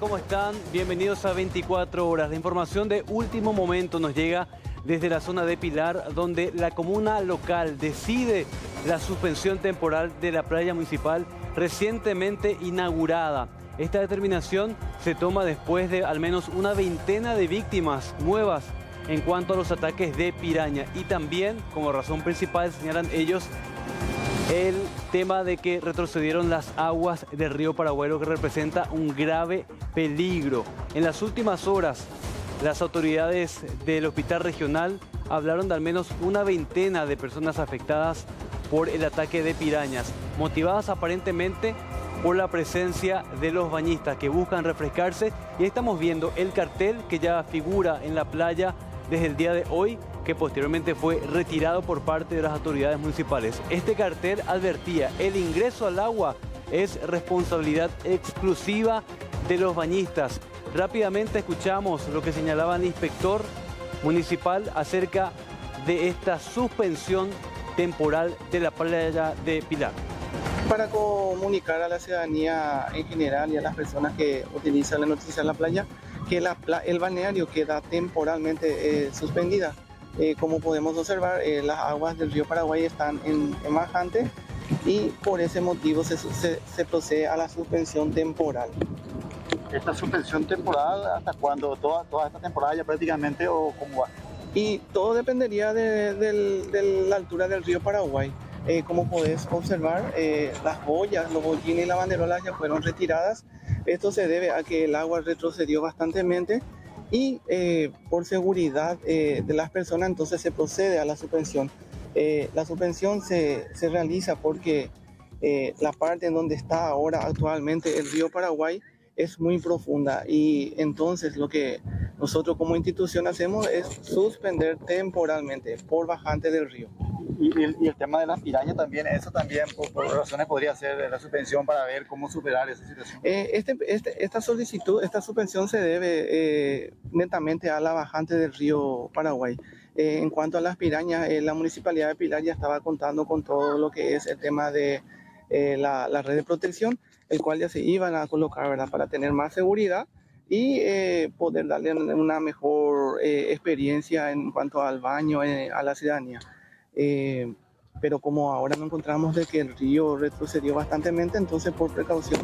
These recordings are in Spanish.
¿Cómo están? Bienvenidos a 24 Horas. La información de último momento nos llega desde la zona de Pilar, donde la comuna local decide la suspensión temporal de la playa municipal recientemente inaugurada. Esta determinación se toma después de al menos una veintena de víctimas nuevas en cuanto a los ataques de piraña. Y también, como razón principal, señalan ellos el tema de que retrocedieron las aguas del río Paraguay, lo que representa un grave peligro. En las últimas horas, las autoridades del Hospital Regional hablaron de al menos una veintena de personas afectadas por el ataque de pirañas, motivadas aparentemente por la presencia de los bañistas que buscan refrescarse. Y estamos viendo el cartel que ya figura en la playa desde el día de hoy, que posteriormente fue retirado por parte de las autoridades municipales. Este cartel advertía: el ingreso al agua es responsabilidad exclusiva de los bañistas. Rápidamente escuchamos lo que señalaba el inspector municipal acerca de esta suspensión temporal de la playa de Pilar. Para comunicar a la ciudadanía en general y a las personas que utilizan la noticia en la playa, que el balneario queda temporalmente suspendida. Como podemos observar, las aguas del río Paraguay están en bajante y por ese motivo se procede a la suspensión temporal. ¿Esta suspensión temporal hasta cuándo? ¿Toda esta temporada ya prácticamente o cómo va? Y todo dependería de la altura del río Paraguay. Como podés observar, las boyas, los bollines y la banderola ya fueron retiradas. Esto se debe a que el agua retrocedió bastantemente y por seguridad de las personas, entonces se procede a la suspensión. La suspensión se realiza porque la parte en donde está ahora actualmente el río Paraguay es muy profunda, y entonces lo que nosotros como institución hacemos es suspender temporalmente por bajante del río. Y el tema de las pirañas también, eso también por razones podría ser la suspensión para ver cómo superar esa situación. Esta suspensión se debe netamente a la bajante del río Paraguay. En cuanto a las pirañas, la Municipalidad de Pilar ya estaba contando con todo lo que es el tema de la red de protección, el cual ya se iban a colocar, ¿verdad?, para tener más seguridad y poder darle una mejor experiencia en cuanto al baño a la ciudadanía. Pero como ahora nos encontramos de que el río retrocedió bastantemente, entonces por precaución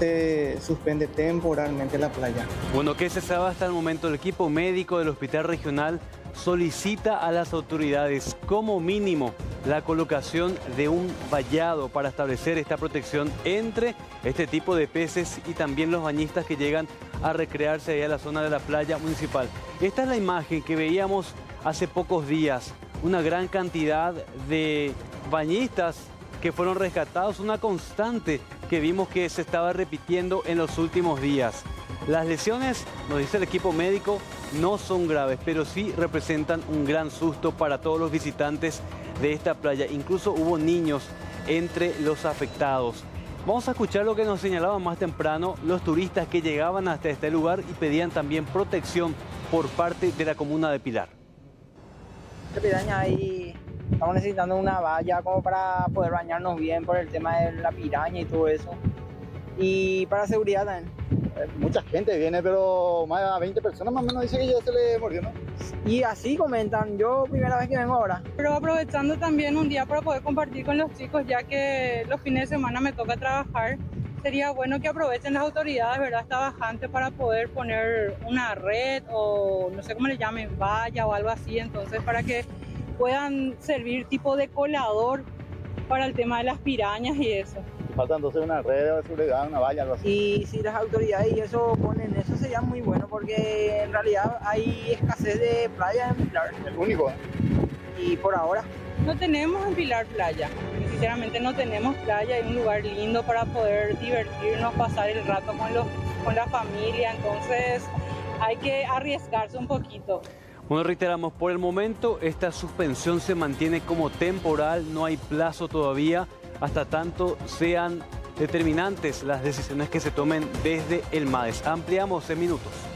se suspende temporalmente la playa. Bueno, ¿qué se sabe hasta el momento? El equipo médico del Hospital Regional solicita a las autoridades como mínimo la colocación de un vallado para establecer esta protección entre este tipo de peces y también los bañistas que llegan a recrearse ahí a la zona de la playa municipal. Esta es la imagen que veíamos hace pocos días. Una gran cantidad de bañistas que fueron rescatados, una constante que vimos que se estaba repitiendo en los últimos días. Las lesiones, nos dice el equipo médico, no son graves, pero sí representan un gran susto para todos los visitantes de esta playa. Incluso hubo niños entre los afectados. Vamos a escuchar lo que nos señalaban más temprano los turistas que llegaban hasta este lugar y pedían también protección por parte de la comuna de Pilar. Piraña, ahí estamos necesitando una valla como para poder bañarnos bien por el tema de la piraña y todo eso, y para seguridad también. Mucha gente viene, pero más de 20 personas más o menos dice que ya se le mordió, ¿no? Y así comentan, yo primera vez que vengo ahora. Pero aprovechando también un día para poder compartir con los chicos, ya que los fines de semana me toca trabajar, sería bueno que aprovechen las autoridades, ¿verdad?, esta bajante para poder poner una red o no sé cómo le llamen, valla o algo así, entonces para que puedan servir tipo de colador para el tema de las pirañas y eso. Falta entonces una red de seguridad, una valla, algo así. Y si las autoridades y eso ponen eso, sería muy bueno, porque en realidad hay escasez de playas en Pilar. El único, ¿eh? Y por ahora no tenemos en Pilar playa. Sinceramente no tenemos playa, es un lugar lindo para poder divertirnos, pasar el rato con la familia, entonces hay que arriesgarse un poquito. Bueno, reiteramos, por el momento esta suspensión se mantiene como temporal, no hay plazo todavía, hasta tanto sean determinantes las decisiones que se tomen desde el MADES. Ampliamos en minutos.